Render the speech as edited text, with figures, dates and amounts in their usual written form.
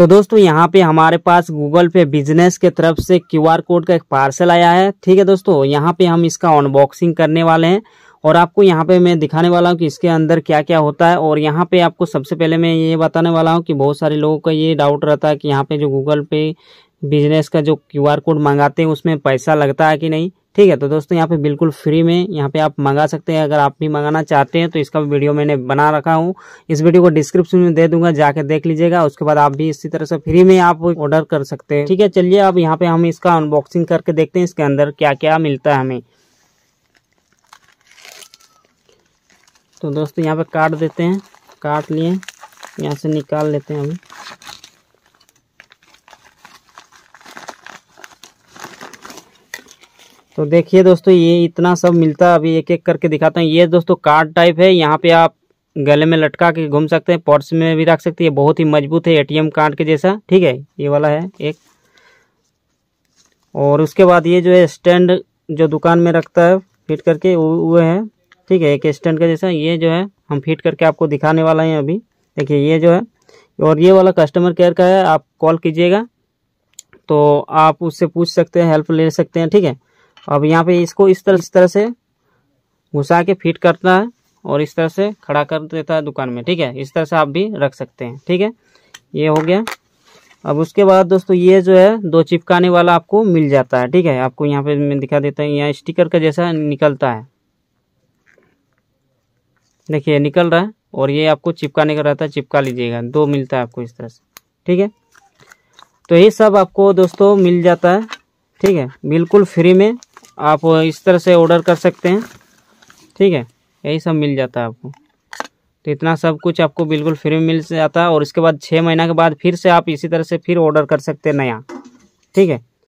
तो दोस्तों यहाँ पे हमारे पास गूगल पे बिजनेस के तरफ से क्यूआर कोड का एक पार्सल आया है। ठीक है दोस्तों, यहाँ पे हम इसका अनबॉक्सिंग करने वाले हैं और आपको यहाँ पे मैं दिखाने वाला हूँ कि इसके अंदर क्या क्या होता है। और यहाँ पे आपको सबसे पहले मैं ये बताने वाला हूँ कि बहुत सारे लोगों का ये डाउट रहता है कि यहाँ पे जो गूगल पे बिजनेस का जो क्यूआर कोड मंगाते हैं उसमें पैसा लगता है कि नहीं। ठीक है, तो दोस्तों यहाँ पे बिल्कुल फ्री में यहाँ पे आप मंगा सकते हैं। अगर आप भी मंगाना चाहते हैं तो इसका भी वीडियो मैंने बना रखा हूँ, इस वीडियो को डिस्क्रिप्शन में दे दूंगा, जाके देख लीजिएगा। उसके बाद आप भी इसी तरह से फ्री में आप ऑर्डर कर सकते हैं। ठीक है, चलिए अब यहाँ पे हम इसका अनबॉक्सिंग करके देखते हैं इसके अंदर क्या क्या मिलता है हमें। तो दोस्तों यहाँ पे काट देते हैं, काट लिए, यहाँ से निकाल लेते हैं अभी। तो देखिए दोस्तों ये इतना सब मिलता है, अभी एक एक करके दिखाता हूँ। ये दोस्तों कार्ड टाइप है, यहाँ पे आप गले में लटका के घूम सकते हैं, पर्स में भी रख सकते हैं। बहुत ही मजबूत है, एटीएम कार्ड के जैसा। ठीक है, ये वाला है एक। और उसके बाद ये जो है स्टैंड जो दुकान में रखता है फिट करके वो है। ठीक है, एक स्टैंड का जैसा ये जो है हम फिट करके आपको दिखाने वाला है अभी। देखिए ये जो है, और ये वाला कस्टमर केयर का है, आप कॉल कीजिएगा तो आप उससे पूछ सकते हैं, हेल्प ले सकते हैं। ठीक है, अब यहाँ पे इसको इस तरह से घुसा के फिट करना है और इस तरह से खड़ा कर देता है दुकान में। ठीक है, इस तरह से आप भी रख सकते हैं। ठीक है, ये हो गया। अब उसके बाद दोस्तों ये जो है दो चिपकाने वाला आपको मिल जाता है। ठीक है, आपको यहाँ पे मैं दिखा देता हूँ, यहाँ स्टिकर का जैसा निकलता है, देखिए निकल रहा है। और ये आपको चिपकाने का रहता है, चिपका लीजिएगा, दो मिलता है आपको इस तरह से। ठीक है, तो ये सब आपको दोस्तों मिल जाता है। ठीक है, बिल्कुल फ्री में आप इस तरह से ऑर्डर कर सकते हैं। ठीक है, यही सब मिल जाता है आपको। तो इतना सब कुछ आपको बिल्कुल फ्री में मिल जाता है। और इसके बाद 6 महीना के बाद फिर से आप इसी तरह से फिर ऑर्डर कर सकते हैं नया। ठीक है,